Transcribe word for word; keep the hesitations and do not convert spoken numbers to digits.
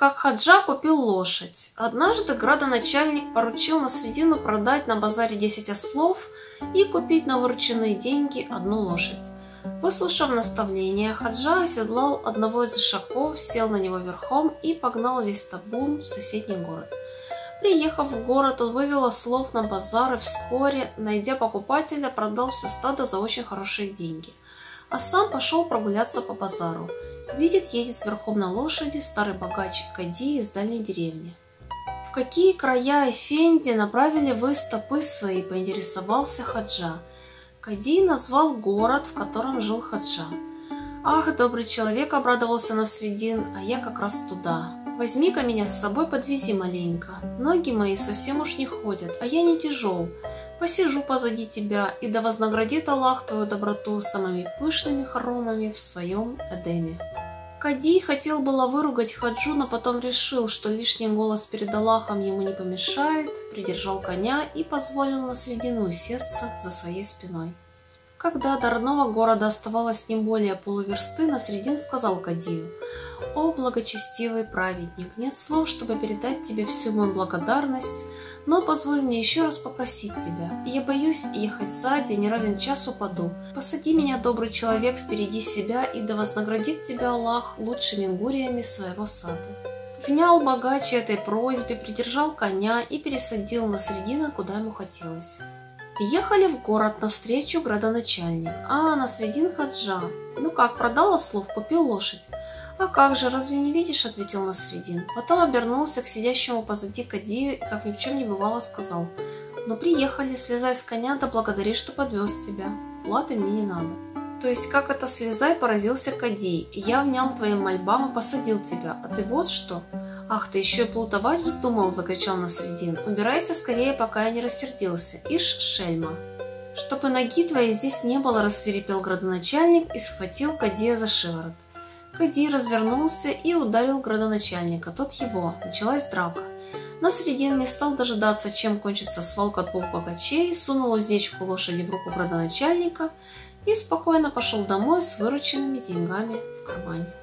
как Ходжа купил лошадь. Однажды градоначальник поручил на средину продать на базаре десять ослов и купить на вырученные деньги одну лошадь. Выслушав наставление, Ходжа оседлал одного из ишаков, сел на него верхом и погнал весь табун в соседний город. Приехав в город, он вывел ослов на базар и вскоре, найдя покупателя, продал все стадо за очень хорошие деньги. А сам пошел прогуляться по базару. Видит, едет верхом на лошади старый богач Кади из дальней деревни. «В какие края, эфенди, направили вы стопы свои?» – поинтересовался Ходжа. Кади назвал город, в котором жил Ходжа. «Ах, добрый человек!» – обрадовался Насреддин, «а я как раз туда. Возьми-ка меня с собой, подвези маленько. Ноги мои совсем уж не ходят, а я не тяжел. Посижу позади тебя, и да вознаградит Аллах твою доброту самыми пышными хоромами в своем Эдеме». Кади хотел было выругать Ходжу, но потом решил, что лишний голос перед Аллахом ему не помешает, придержал коня и позволил Насреддину усесться за своей спиной. Когда до родного города оставалось не более полуверсты, Насреддин сказал Кадию: «О, благочестивый праведник, нет слов, чтобы передать тебе всю мою благодарность, но позволь мне еще раз попросить тебя. Я боюсь ехать сзади, не равен час упаду. Посади меня, добрый человек, впереди себя, и да вознаградит тебя Аллах лучшими гуриями своего сада». Внял богач этой просьбе, придержал коня и пересадил Насреддина, куда ему хотелось. Ехали в город навстречу градоначальник, а Насреддин Ходжа: «Ну как, продал ослов, купил лошадь?» «А как же, разве не видишь?» – ответил Насреддин. Потом обернулся к сидящему позади Кадию и, как ни в чем не бывало, сказал: «Ну приехали, слезай с коня, да благодари, что подвез тебя. Платы мне не надо». «То есть как это слезай?» – поразился Кадий. «Я внял твоим мольбам и посадил тебя, а ты вот что?» «Ах, ты еще и плутовать вздумал!» – закричал Насреддин. «Убирайся скорее, пока я не рассердился. Ишь, шельма!» «Чтобы ноги твоей здесь не было!» – рассвирепел градоначальник и схватил Кадия за шиворот. Кадий развернулся и ударил градоначальника, тот его. Началась драка. Насреддин не стал дожидаться, чем кончится свалка двух богачей, сунул уздечку лошади в руку градоначальника и спокойно пошел домой с вырученными деньгами в кармане.